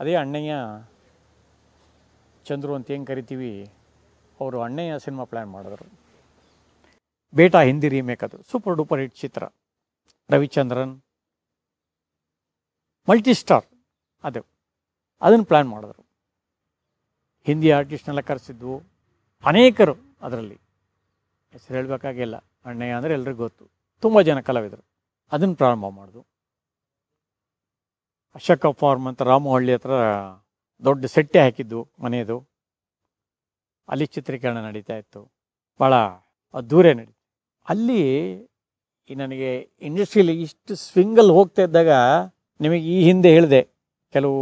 ಅದೇ ಅಣ್ಣಯ್ಯ ಚಂದ್ರು ಅಂತ ಏನು ಕರಿತೀವಿ ಅವರು ಅಣ್ಣಯ್ಯ ಸಿನಿಮಾ ಪ್ಲ್ಯಾನ್ ಮಾಡಿದ್ರು. ಬೇಟ ಹಿಂದಿ ರೀಮೇಕ್, ಅದು ಸೂಪರ್ ಡೂಪರ್ ಹಿಟ್ ಚಿತ್ರ. ರವಿಚಂದ್ರನ್ ಮಲ್ಟಿಸ್ಟಾರ್ ಅದು, ಅದನ್ನು ಪ್ಲ್ಯಾನ್ ಮಾಡಿದ್ರು. ಹಿಂದಿ ಆರ್ಟಿಸ್ಟ್ನೆಲ್ಲ ಕರೆಸಿದ್ವು ಅನೇಕರು. ಅದರಲ್ಲಿ ಹೆಸರು ಹೇಳಬೇಕಾಗಿಲ್ಲ, ಅಣ್ಣಯ್ಯ ಅಂದರೆ ಎಲ್ರಿಗೂ ಗೊತ್ತು, ತುಂಬ ಜನ ಕಲಾವಿದರು. ಅದನ್ನು ಪ್ರಾರಂಭ ಮಾಡಿದ್ರು. ಅಶಕ ಫಾರ್ಮ್ ಅಂತ ರಾಮಹಳ್ಳಿ ಹತ್ರ ದೊಡ್ಡ ಸೆಟ್ಟೆ ಹಾಕಿದ್ದು ಮನೆಯದು, ಅಲ್ಲಿ ಚಿತ್ರೀಕರಣ ನಡೀತಾ ಇತ್ತು. ಭಾಳ ಅದ್ದೂರೇ ನಡೀತು. ಅಲ್ಲಿ ನನಗೆ ಇಂಡಸ್ಟ್ರಿಯಲ್ಲಿ ಇಷ್ಟು ಸ್ವಿಂಗಲ್ಲಿ ಹೋಗ್ತಾ ಇದ್ದಾಗ, ನಿಮಗೆ ಈ ಹಿಂದೆ ಹೇಳಿದೆ, ಕೆಲವು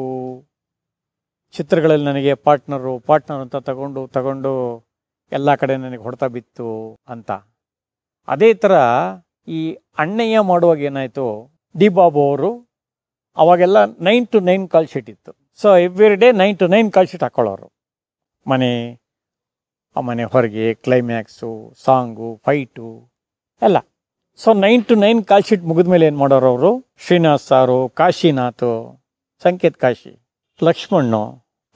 ಚಿತ್ರಗಳಲ್ಲಿ ನನಗೆ ಪಾರ್ಟ್ನರು ಅಂತ ತಗೊಂಡು ಎಲ್ಲ ಕಡೆ ನನಗೆ ಹೊಡೆತ ಬಿತ್ತು ಅಂತ. ಅದೇ ಥರ ಈ ಅಣ್ಣಯ್ಯ ಮಾಡುವಾಗ ಏನಾಯಿತು, ಡಿ ಬಾಬು ಅವರು ಅವಾಗೆಲ್ಲ 9 to 9 ಕಾಲ್ ಶೀಟ್ ಇತ್ತು. So every day 9 to 9 call sheet ಹಾಕ್ಕೊಳ್ಳೋರು. ಮನೆ ಆ ಮನೆ ಹೊರಗೆ, ಕ್ಲೈಮ್ಯಾಕ್ಸು, ಸಾಂಗು, ಫೈಟು ಎಲ್ಲ. ಸೊ 9 to 9 ಕಾಲ್ ಶೀಟ್ ಮುಗಿದ್ಮೇಲೆ ಏನು ಮಾಡೋರು ಅವರು, ಶ್ರೀನಿವಾಸ್ ಸಾರು, ಕಾಶಿನಾಥ್, ಸಂಕೇತ್ ಕಾಶಿ, ಲಕ್ಷ್ಮಣ್ಣು,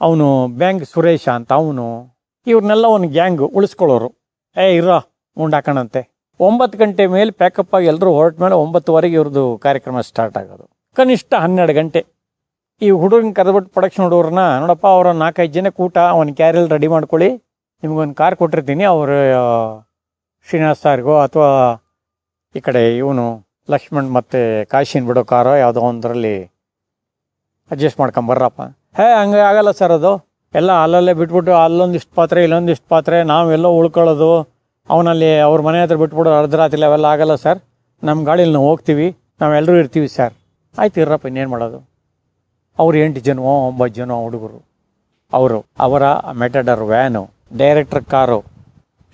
ಅವನು ಬ್ಯಾಂಕ್ ಸುರೇಶ ಅಂತ ಅವನು, ಇವ್ರನ್ನೆಲ್ಲ ಒಂದು ಗ್ಯಾಂಗು ಉಳಿಸ್ಕೊಳ್ಳೋರು. ಇರೋ ಉಂಡಾಕಣಂತೆ 9 ಗಂಟೆ ಮೇಲೆ ಪ್ಯಾಕಪ್ ಆಗಿ ಎಲ್ಲರೂ ಹೊರಟ ಮೇಲೆ 9 ಇವ್ರದ್ದು ಕಾರ್ಯಕ್ರಮ ಸ್ಟಾರ್ಟ್ ಆಗೋದು. ಕನಿಷ್ಠ 12 ಗಂಟೆ. ಈ ಹುಡುಗನ ಕರೆದ್ಬಿಟ್ಟು ಪ್ರೊಡಕ್ಷನ್ ಹುಡುಗರನ್ನ, ನೋಡಪ್ಪ ಅವರ 4-5 ಜನ ಕೂಟ, ಒಂದು ಕ್ಯಾರಿಯಲ್ಲಿ ರೆಡಿ ಮಾಡ್ಕೊಳ್ಳಿ, ನಿಮಗೊಂದು ಕಾರ್ ಕೊಟ್ಟಿರ್ತೀನಿ, ಅವರು ಶ್ರೀನಿವಾಸ್ ಸಾರ್ಗೋ ಅಥವಾ ಈ ಕಡೆ ಇವನು ಲಕ್ಷ್ಮಣ್ ಮತ್ತು ಕಾಶಿನ ಬಿಡೋ ಕಾರೋ ಯಾವುದೋ ಒಂದರಲ್ಲಿ ಅಡ್ಜಸ್ಟ್ ಮಾಡ್ಕೊಂಬರ್ರಪ್ಪ. ಹಂಗೆ ಆಗಲ್ಲ ಸರ್, ಅದು ಎಲ್ಲ ಅಲ್ಲಲ್ಲೇ ಬಿಟ್ಬಿಟ್ಟು ಅಲ್ಲೊಂದಿಷ್ಟು ಪಾತ್ರೆ ಇಲ್ಲೊಂದಿಷ್ಟು ಪಾತ್ರೆ ನಾವೆಲ್ಲೋ ಉಳ್ಕೊಳ್ಳೋದು, ಅವನಲ್ಲಿ ಅವ್ರ ಮನೆ ಹತ್ರ ಬಿಟ್ಬಿಡೋದು ಅರ್ಧರಾತ್ರಿ, ಅವೆಲ್ಲ ಆಗಲ್ಲ ಸರ್, ನಮ್ಮ ಗಾಡೀಲಿ ನಾವು ಹೋಗ್ತೀವಿ, ನಾವೆಲ್ಲರೂ ಇರ್ತೀವಿ ಸರ್. ಆಯ್ತು ಇರ್ರಪ್ಪ, ಇನ್ನೇನು ಮಾಡೋದು. ಅವರು 8 ಜನ 9 ಜನ ಹುಡುಗರು, ಅವರು ಅವರ ಮೆಟಡರ್ ವ್ಯಾನು, ಡೈರೆಕ್ಟರ್ ಕಾರು,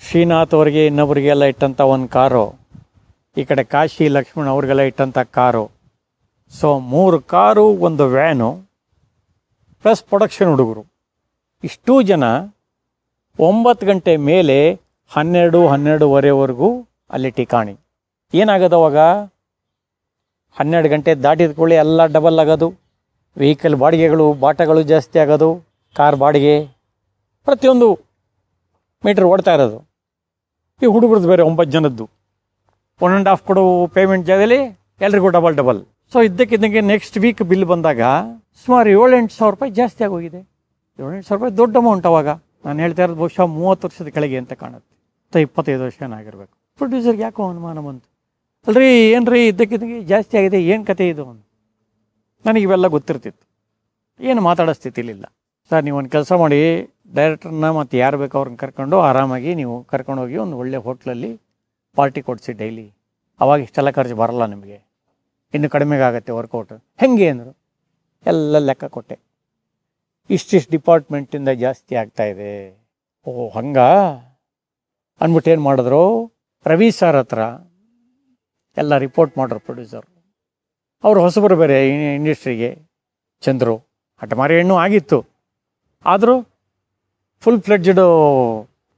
ಶ್ರೀನಾಥ್ ಅವರಿಗೆ ಇನ್ನೊಬ್ರಿಗೆಲ್ಲ ಇಟ್ಟಂಥ ಒಂದು ಕಾರು, ಈ ಕಡೆ ಕಾಶಿ ಲಕ್ಷ್ಮಣ್ ಅವ್ರಿಗೆಲ್ಲ ಇಟ್ಟಂಥ ಕಾರು. ಸೊ 3 ಕಾರು, ಒಂದು ವ್ಯಾನು, ಪ್ಲಸ್ ಪ್ರೊಡಕ್ಷನ್ ಹುಡುಗರು, ಇಷ್ಟೂ ಜನ 9 ಗಂಟೆ ಮೇಲೆ 12-12:30ವರೆಗೂ ಅಲ್ಲಿ ಠಿಕಾಣಿ. ಏನಾಗೋದು ಅವಾಗ, 12 ಗಂಟೆ ದಾಟಿದ ಕೂಡಲೇ ಎಲ್ಲ ಡಬಲ್ ಆಗೋದು, ವೆಹಿಕಲ್ ಬಾಡಿಗೆಗಳು, ಬಾಟಗಳು ಜಾಸ್ತಿ ಆಗೋದು, ಕಾರ್ ಬಾಡಿಗೆ, ಪ್ರತಿಯೊಂದು ಮೀಟ್ರ್ ಓಡ್ತಾ ಇರೋದು. ಈ ಹುಡುಗರದ್ದು ಬೇರೆ 9 ಜನದ್ದು 1.5 ಕೊಡು ಪೇಮೆಂಟ್ ಜಾಗದಲ್ಲಿ ಎಲ್ರಿಗೂ ಡಬಲ್. ಸೊ ಇದ್ದಕ್ಕಿದ್ದಂಗೆ ನೆಕ್ಸ್ಟ್ ವೀಕ್ ಬಿಲ್ ಬಂದಾಗ ಸುಮಾರು 7-8 ಸಾವಿರ ರೂಪಾಯಿ ಜಾಸ್ತಿ ಆಗೋಗಿದೆ. 7-8 ಸಾವಿರ ರೂಪಾಯಿ ದೊಡ್ಡ ಅಮೌಂಟ್ ಅವಾಗ. ನಾನು ಹೇಳ್ತಾ ಇರೋದು ಬಹುಶಃ 30 ವರ್ಷದ ಕೆಳಗೆ ಅಂತ ಕಾಣುತ್ತೆ, ಅಥವಾ 25 ವರ್ಷ ಏನಾಗಿರ್ಬೇಕು. ಪ್ರೊಡ್ಯೂಸರ್ಗೆ ಯಾಕೋ ಅನುಮಾನ ಬಂತು, ಅಲ್ರಿ ಏನು ರೀ ಇದ್ದಕ್ಕಿದ್ದಂಗೆ ಜಾಸ್ತಿ ಆಗಿದೆ, ಏನು ಕತೆ ಇದು ಅಂತ. ನನಗೆ ಇವೆಲ್ಲ ಗೊತ್ತಿರ್ತಿತ್ತು, ಏನು ಮಾತಾಡೋ ಸ್ಥಿತಿಲಿಲ್ಲ. ಸರ್ ನೀವು ಒಂದು ಕೆಲಸ ಮಾಡಿ, ಡೈರೆಕ್ಟರ್ನ ಮತ್ತು ಯಾರು ಬೇಕು ಅವ್ರನ್ನ ಕರ್ಕೊಂಡು ಆರಾಮಾಗಿ ನೀವು ಕರ್ಕೊಂಡೋಗಿ ಒಂದು ಒಳ್ಳೆ ಹೋಟ್ಲಲ್ಲಿ ಪಾರ್ಟಿ ಕೊಡಿಸಿ ಡೈಲಿ, ಅವಾಗ ಇಷ್ಟೆಲ್ಲ ಖರ್ಚು ಬರೋಲ್ಲ ನಿಮಗೆ, ಇನ್ನು ಕಡಿಮೆಗಾಗತ್ತೆ ವರ್ಕೌಟ್. ಹೆಂಗೆ ಅಂದರು, ಎಲ್ಲ ಲೆಕ್ಕ ಕೊಟ್ಟೆ, ಇಷ್ಟಿಷ್ಟು ಡಿಪಾರ್ಟ್ಮೆಂಟಿಂದ ಜಾಸ್ತಿ ಆಗ್ತಾಯಿದೆ. ಓ ಹಂಗ ಅಂದ್ಬಿಟ್ಟು ಏನು ಮಾಡಿದ್ರು, ರವಿ ಸರ್ ಹತ್ರ ಎಲ್ಲ ರಿಪೋರ್ಟ್ ಮಾಡ್ರು ಪ್ರೊಡ್ಯೂಸರ್. ಅವರು ಹೊಸಬರು ಬೇರೆ ಇಂಡಸ್ಟ್ರಿಗೆ, ಚಂದ್ರು ಹಠಮಾರಿ ಹೆಣ್ಣು ಆಗಿತ್ತು, ಆದರೂ ಫುಲ್ ಫ್ಲೆಡ್ಜ್ಡು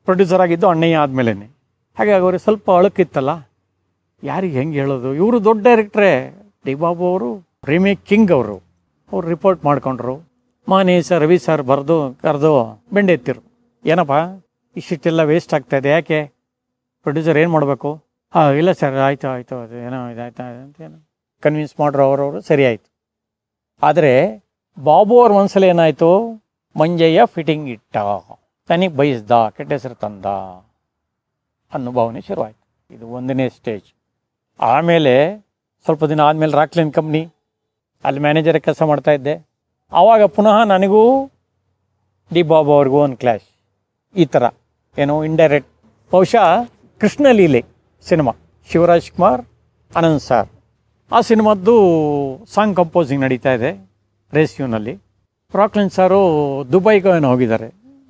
ಪ್ರೊಡ್ಯೂಸರ್ ಆಗಿದ್ದು ಅಣ್ಣಯ್ಯ ಆದಮೇಲೆ. ಹಾಗಾಗಿ ಅವ್ರಿಗೆ ಸ್ವಲ್ಪ ಅಳುಕಿತ್ತಲ್ಲ, ಯಾರಿಗೆ ಹೆಂಗೆ ಹೇಳೋದು, ಇವರು ದೊಡ್ಡ ಡೈರೆಕ್ಟ್ರೇ, ಡಿ ಬಾಬು ಅವರು ರೀಮೇಕ್ ಕಿಂಗ್ ಅವರು. ಅವ್ರು ರಿಪೋರ್ಟ್ ಮಾಡ್ಕೊಂಡ್ರು, ಮಾನಿ ಸರ್ ರವಿ ಸರ್ ಬರೆದು ಕರೆದು ಬೆಂಡೆ ಎತ್ತಿರು, ಏನಪ್ಪ ಇಷ್ಟಿಷ್ಟೆಲ್ಲ ವೇಸ್ಟ್ ಆಗ್ತಾಯಿದೆ, ಯಾಕೆ ಪ್ರೊಡ್ಯೂಸರ್ ಏನು ಮಾಡಬೇಕು? ಇಲ್ಲ ಸರ್ ಆಯಿತು ಅದು ಏನೋ ಇದಾಯ್ತಾ ಅಂತ ಏನೋ ಕನ್ವಿನ್ಸ್ ಮಾಡ್ರು ಅವರವರು, ಸರಿ ಆಯಿತು. ಆದರೆ ಬಾಬು ಅವ್ರ ಮನಸ್ಸಲ್ಲಿ ಏನಾಯಿತು, ಮಂಜಯ್ಯ ಫಿಟ್ಟಿಂಗ್ ಇಟ್ಟ, ತನಿಗೆ ಬಯಸ್ದ, ಕೆಟ್ಟ ಹೆಸರು ತಂದ ಅನ್ನೋ ಭಾವನೆ ಶುರುವಾಯಿತು. ಇದು 1ನೇ ಸ್ಟೇಜ್. ಆಮೇಲೆ ಸ್ವಲ್ಪ ದಿನ ಆದಮೇಲೆ ರಾಕ್ಲಿನ್ ಕಂಪ್ನಿ, ಅಲ್ಲಿ ಮ್ಯಾನೇಜರ್ ಕೆಲಸ ಮಾಡ್ತಾಯಿದ್ದೆ. ಆವಾಗ ಪುನಃ ನನಗೂ ಡಿ ಬಾಬು ಅವ್ರಿಗೂ ಒಂದು ಕ್ಲ್ಯಾಶ್. ಈ ಥರ ಏನೋ ಇಂಡೈರೆಕ್ಟ್, ಬಹುಶಃ ಕೃಷ್ಣಲೀಲೆ ಸಿನಿಮಾ, ಶಿವರಾಜ್ ಕುಮಾರ್, ಆನಂದ್ ಸಾರ್, ಆ ಸಿನಿಮಾದ್ದು ಸಾಂಗ್ ಕಂಪೋಸಿಂಗ್ ನಡೀತಾ ಇದೆ ರೇಸ್ಯೂನಲ್ಲಿ. ರಾಕ್ಲಿನ್ ಸಾರು ದುಬೈಗೂ ಏನೋ ಹೋಗಿದ್ದಾರೆ,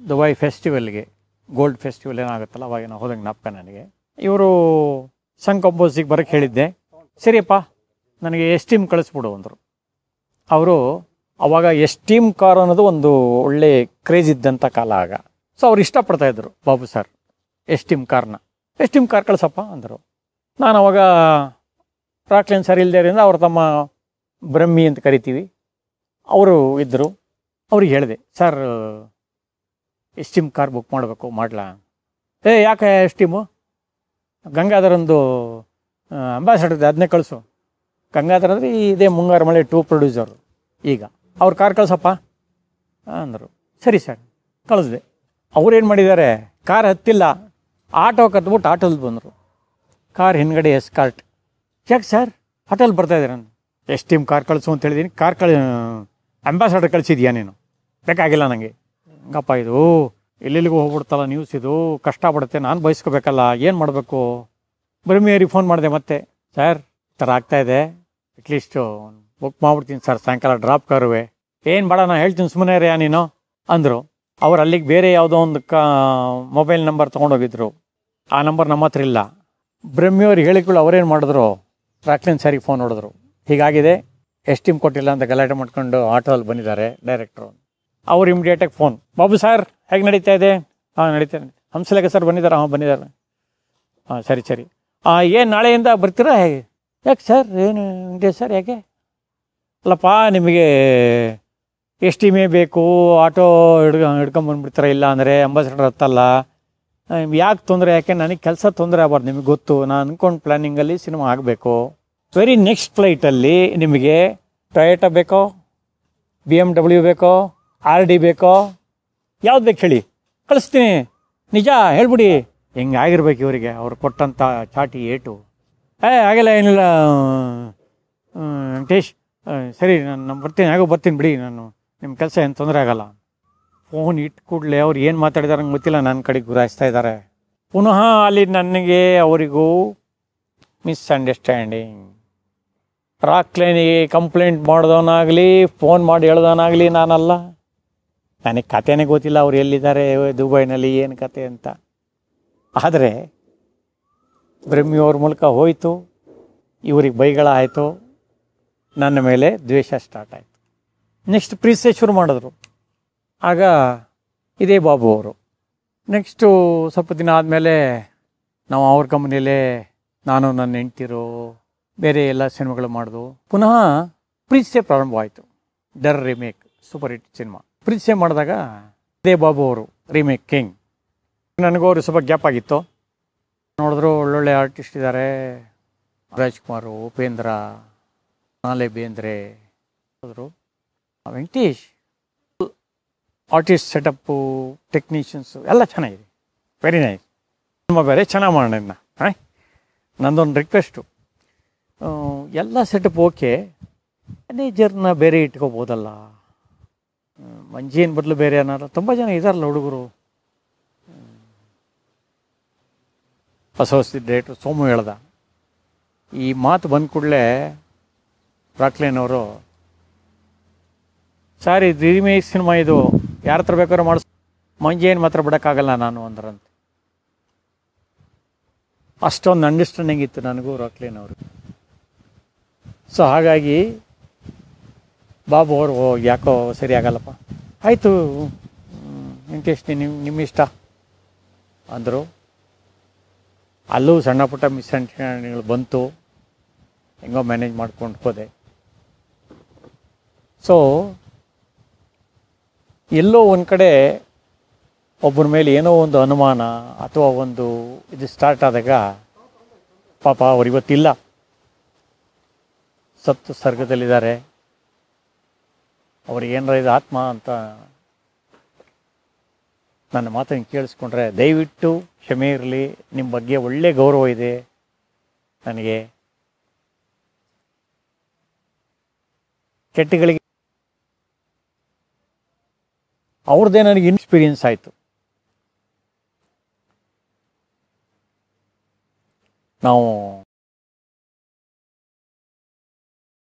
ದುಬೈ ಫೆಸ್ಟಿವಲ್ಗೆ, ಗೋಲ್ಡ್ ಫೆಸ್ಟಿವಲ್ ಏನಾಗುತ್ತಲ್ಲ ಅವಾಗೇನೋ ಹೋದಂಗೆ ಜ್ಞಾಪಕ ನನಗೆ. ಇವರು ಸಾಂಗ್ ಕಂಪೋಸಿಗೆ ಬರೋಕ್ಕೆ ಹೇಳಿದ್ದೆ, ಸರಿಯಪ್ಪ ನನಗೆ ಎಸ್ಟೀಮ್ ಕಳಿಸ್ಬಿಡು ಅಂದರು. ಅವರು ಅವಾಗ ಎಸ್ಟೀಮ್ ಕಾರ್ ಅನ್ನೋದು ಒಂದು ಒಳ್ಳೆ ಕ್ರೇಜ್ ಇದ್ದಂಥ ಕಾಲ ಆಗ. ಸೊ ಅವ್ರು ಇಷ್ಟಪಡ್ತಾಯಿದ್ರು ಬಾಬು ಸರ್ ಎಸ್ಟೀಮ್ ಕಾರ್ನ, ಎಸ್ಟೀಮ್ ಕಾರ್ ಕಳಿಸಪ್ಪ ಅಂದರು. ನಾನು ಅವಾಗ ರಾಕ್ಲಿನ್ ಸರ್ ಇಲ್ದೇರಿಂದ ಅವ್ರು ತಮ್ಮ ಬ್ರಹ್ಮಿ ಅಂತ ಕರಿತೀವಿ ಅವರು ಇದ್ದರು, ಅವ್ರಿಗೆ ಹೇಳಿದೆ, ಸರ್ ಎಸ್ಟಿಮ್ ಕಾರ್ ಬುಕ್ ಮಾಡಬೇಕು ಮಾಡಲಾ? ಏ ಯಾಕೆ ಎಸ್ಟಿಮು, ಗಂಗಾಧರಂದು ಅಂಬಾಸಡರ್ ಅದನ್ನೇ ಕಳಿಸು. ಗಂಗಾಧರ್ ಅಂದರೆ ಇದೇ ಮುಂಗಾರು ಮಳೆ 2 ಪ್ರೊಡ್ಯೂಸರು, ಈಗ ಅವ್ರ ಕಾರ್ ಕಳಿಸಪ್ಪ ಅಂದರು. ಸರಿ ಸರ್ ಕಳಿಸ್ದೆ. ಅವ್ರೇನು ಮಾಡಿದ್ದಾರೆ, ಕಾರ್ ಹತ್ತಿಲ್ಲ, ಆಟೋ ಕತ್ಬಿಟ್ಟು ಆಟೋದಲ್ಲಿ ಬಂದರು. ಕಾರ್ ಹಿಂದ್ಗಡೆ ಎಸ್ಕಾರ್ಟ್. ಯಾಕೆ ಸರ್ ಆಟೋಲ್ಲಿ ಬರ್ತಾಯಿದ್ದೀರ? ಎಷ್ಟು ಟೀಮ್ ಕಾರ್ ಕಳಿಸು ಅಂತ ಹೇಳಿದ್ದೀನಿ, ಕಾರ್ ಅಂಬಾಸಡರ್ ಕಳಿಸಿದ್ಯಾ ನೀನು, ಬೇಕಾಗಿಲ್ಲ ನನಗೆ. ಹಂಗಪ್ಪ ಇದು ಎಲ್ಲೆಲ್ಲಿಗೂ ಹೋಗ್ಬಿಡ್ತಲ್ಲ ನ್ಯೂಸ್, ಇದು ಕಷ್ಟ ಪಡುತ್ತೆ, ನಾನು ಬಯಸ್ಕೋಬೇಕಲ್ಲ, ಏನು ಮಾಡಬೇಕು? ಬರಿಮೇರಿ ಫೋನ್ ಮಾಡಿದೆ ಮತ್ತೆ, ಸರ್ ಈ ಥರ ಆಗ್ತಾಯಿದೆ, ಅಟ್ಲೀಸ್ಟು ಬುಕ್ ಮಾಡಿಬಿಡ್ತೀನಿ ಸರ್ ಸಾಯಂಕಾಲ ಡ್ರಾಪ್ ಕಾರುವೆ. ಏನು ಬೇಡ ನಾನು ಹೇಳ್ತೀನಿ ಸುಮ್ಮನೆ ರೀ ನೀನು ಅಂದರು. ಅವ್ರು ಅಲ್ಲಿಗೆ ಬೇರೆ ಯಾವುದೋ ಒಂದು ಮೊಬೈಲ್ ನಂಬರ್ ತೊಗೊಂಡೋಗಿದ್ರು, ಆ ನಂಬರ್ ನಮ್ಮ ಹತ್ರ ಇಲ್ಲ. ಬ್ರಹ್ಮಿಯವ್ರಿಗೆ ಹೇಳಿಕೊಳ್ಳು. ಅವ್ರೇನು ಮಾಡಿದ್ರು, ರಾಕ್ಲಿನ್ ಸರಿಗೆ ಫೋನ್ ಹೊಡೆದ್ರು, ಹೀಗಾಗಿದೆ ಎಷ್ಟು ಟೀಮ್ ಕೊಟ್ಟಿಲ್ಲ ಅಂತ ಗಲಾಟೆ ಮಾಡ್ಕೊಂಡು ಆಟೋದಲ್ಲಿ ಬಂದಿದ್ದಾರೆ ಡೈರೆಕ್ಟ್ರು. ಅವ್ರು ಇಮಿಡಿಯೇಟಾಗಿ ಫೋನ್, ಬಾಬು ಸರ್ ಹೇಗೆ ನಡೀತಾ ಇದೆ? ಹಾಂ ನಡೀತಾ ಇದೆ. ಹಂಸಲೇಖ ಸರ್ ಬಂದಿದ್ದಾರೆ? ಹಾಂ ಬಂದಿದ್ದಾರೆ. ಹಾಂ ಸರಿ ಸರಿ. ಏನು ನಾಳೆಯಿಂದ ಬರ್ತೀರಾ ಹೇಗೆ? ಯಾಕೆ ಸರ್ ಏನು ಇದೆ ಸರ್? ಯಾಕೆ? ಅಲ್ಲಪ್ಪ ನಿಮಗೆ ಎಷ್ಟು ಟೀಮೇ ಬೇಕು, ಆಟೋ ಹಿಡ್ಕೊಂಬಂದ್ಬಿಡ್ತಾರೆ, ಇಲ್ಲ ಅಂದರೆ ಅಂಬಾಸಡರ್ ಹತ್ತಲ್ಲ, ಯಾಕೆ ತೊಂದರೆ? ಯಾಕೆ ನನಗೆ ಕೆಲಸ ತೊಂದರೆ ಆಗಬಾರ್ದು, ನಿಮಗೆ ಗೊತ್ತು, ನಾನು ಅಂದ್ಕೊಂಡು ಪ್ಲ್ಯಾನಿಂಗಲ್ಲಿ ಸಿನಿಮಾ ಆಗಬೇಕು. ವೆರಿ ನೆಕ್ಸ್ಟ್ ಫ್ಲೈಟಲ್ಲಿ ನಿಮಗೆ ಟೊಯೋಟಾ ಬೇಕೋ, BMW ಬೇಕೋ, RD ಬೇಕೋ, ಯಾವ್ದು ಬೇಕು ಹೇಳಿ ಕಳಿಸ್ತೀನಿ, ನಿಜ ಹೇಳ್ಬಿಡಿ. ಹೆಂಗೆ ಆಗಿರ್ಬೇಕು ಇವರಿಗೆ ಅವ್ರು ಕೊಟ್ಟಂಥ ಚಾಟಿ ಏಟು. ಆಗಿಲ್ಲ ಏನಿಲ್ಲ ವೆಂಕಟೇಶ್, ಸರಿ ನಾನು ಬರ್ತೀನಿ, ಹೇಗೋ ಬರ್ತೀನಿ ಬಿಡಿ, ನಾನು ನಿಮ್ಮ ಕೆಲಸ ಏನು ತೊಂದರೆ ಆಗಲ್ಲ. ಫೋನ್ ಇಟ್ಟು ಕೂಡಲೇ ಅವ್ರು ಏನು ಮಾತಾಡಿದಾರೆ ನಂಗೆ ಗೊತ್ತಿಲ್ಲ, ನನ್ನ ಕಡೆಗೆ ಗುರಾಯಿಸ್ತಾ ಇದ್ದಾರೆ. ಪುನಃ ಅಲ್ಲಿ ನನಗೆ ಅವರಿಗೂ ಮಿಸ್ಅಂಡರ್ಸ್ಟ್ಯಾಂಡಿಂಗ್. ರಾಕ್ಲೈನಿಗೆ ಕಂಪ್ಲೇಂಟ್ ಮಾಡಿದವನಾಗಲಿ ಫೋನ್ ಮಾಡಿ ಹೇಳ್ದವನಾಗಲಿ ನಾನಲ್ಲ, ನನಗೆ ಕಥೆನೇ ಗೊತ್ತಿಲ್ಲ ಅವ್ರು ಎಲ್ಲಿದ್ದಾರೆ, ದುಬೈನಲ್ಲಿ ಏನು ಕತೆ ಅಂತ. ಆದರೆ ಬ್ರಹ್ಮಿಯವ್ರ ಮೂಲಕ ಹೋಯಿತು, ಇವ್ರಿಗೆ ಬೈಗಳ ಆಯಿತು, ನನ್ನ ಮೇಲೆ ದ್ವೇಷ ಸ್ಟಾರ್ಟ್ ಆಯಿತು. ನೆಕ್ಸ್ಟ್ ಪ್ರೀಸೆ ಶುರು ಮಾಡಿದ್ರು. ಆಗ ಇದೇ ಬಾಬು ಅವರು. ನೆಕ್ಸ್ಟು ಸ್ವಲ್ಪ ದಿನ ಆದಮೇಲೆ ನಾವು ಅವ್ರ ಕಂಪ್ನಿಯಲ್ಲೇ ನಾನು ನನ್ನ ಹೆಂಡ್ತಿರು ಬೇರೆ ಎಲ್ಲ ಸಿನಿಮಾಗಳು ಮಾಡಿದ್ವು. ಪುನಃ ಪ್ರೀಸೆ ಪ್ರಾರಂಭವಾಯಿತು. ಡರ್ ರಿಮೇಕ್ ಸೂಪರ್ ಹಿಟ್ ಸಿನಿಮಾ. ಪ್ರೀಸೆ ಮಾಡಿದಾಗ ಇದೇ ಬಾಬು ಅವರು ರಿಮೇಕ್ ಕಿಂಗ್. ನನಗೂ ಅವರು ಸ್ವಲ್ಪ ಗ್ಯಾಪ್ ಆಗಿತ್ತು. ನೋಡಿದ್ರು ಒಳ್ಳೊಳ್ಳೆ ಆರ್ಟಿಸ್ಟ್ ಇದ್ದಾರೆ, ರಾಜ್ಕುಮಾರು, ಉಪೇಂದ್ರ, ನಾಲೆ ಬೇಂದ್ರೆ ಹೋದರು. ವೆಂಕಟೇಶ್ ಆರ್ಟಿಸ್ಟ್ ಸೆಟಪ್ಪು, ಟೆಕ್ನಿಷಿಯನ್ಸು ಎಲ್ಲ ಚೆನ್ನಾಗಿದೆ, ವೆರಿ ನೈಸ್, ತುಂಬ ಬೇರೆ ಚೆನ್ನಾಗಿ ಮಾಡೋಣ ಇದನ್ನ. ಹಾಂ ನಂದೊಂದು ರಿಕ್ವೆಸ್ಟು, ಎಲ್ಲ ಸೆಟಪ್ ಓಕೆ, ಮ್ಯಾನೇಜರ್ನ ಬೇರೆ ಇಟ್ಕೋಬೋದಲ್ಲ, ಮಂಜಿನ ಬದಲು ಬೇರೆ ಏನಾರ, ತುಂಬ ಜನ ಇದ್ದಾರಲ್ಲ ಹುಡುಗರು. ಹೊಸ ಹೊಸ ಡೇಟು ಸೋಮು ಹೇಳ್ದ. ಈ ಮಾತು ಬಂದ ಕೂಡಲೇ ರಾಕ್ಲೈನ್ ಅವರು, ಸಾರಿ ರಿಮೇಕ್ ಸಿನಿಮಾ ಇದು, ಯಾರ ಹತ್ರ ಬೇಕಾದ್ರೂ ಮಾಡಿಸ್, ಮಂಜೇನು ಮಾತ್ರ ಬಿಡೋಕ್ಕಾಗಲ್ಲ ನಾನು ಅಂದ್ರಂತೆ. ಅಷ್ಟೊಂದು ಅಂಡರ್ಸ್ಟ್ಯಾಂಡಿಂಗ್ ಇತ್ತು ನನಗೂ ರಾಕ್ಲೈನ್ ಅವರು. ಸೊ ಹಾಗಾಗಿ ಬಾಬು ಅವರು ಯಾಕೋ ಸರಿ ಆಗಲ್ಲಪ್ಪ, ಆಯಿತು ವೆಂಕಟೇಶ್ ನಿಮ್ಮ ಇಷ್ಟ ಅಂದರು. ಅಲ್ಲೂ ಸಣ್ಣ ಪುಟ್ಟ ಮಿಸ್ಅಂಡರ್ಸ್ಟ್ಯಾಂಡಿಂಗ್ಗಳು ಬಂತು, ಹೆಂಗೋ ಮ್ಯಾನೇಜ್ ಮಾಡ್ಕೊಂಡು ಹೋದೆ. ಸೊ ಎಲ್ಲೋ ಒಂದು ಕಡೆ ಒಬ್ಬರ ಮೇಲೆ ಏನೋ ಒಂದು ಅನುಮಾನ ಅಥವಾ ಒಂದು ಇದು ಸ್ಟಾರ್ಟ್ ಆದಾಗ, ಪಾಪ ಅವ್ರು ಇವತ್ತಿಲ್ಲ, ಸತ್ತು ಸ್ವರ್ಗದಲ್ಲಿದ್ದಾರೆ. ಅವ್ರಿಗೆ ಏನಾರ ಇದು ಆತ್ಮ ಅಂತ ನನ್ನ ಮಾತನ್ನು ಕೇಳಿಸ್ಕೊಂಡ್ರೆ ದಯವಿಟ್ಟು ಕ್ಷಮೆ ಇರಲಿ. ನಿಮ್ಮ ಬಗ್ಗೆ ಒಳ್ಳೆಯ ಗೌರವ ಇದೆ ನನಗೆ. ಕೆಟ್ಟಗಳಿಗೆ ಅವ್ರದ್ದೇ ನನಗೆ ಇನ್ಸ್ಪೀರಿಯನ್ಸ್ ಆಯಿತು. ನಾವು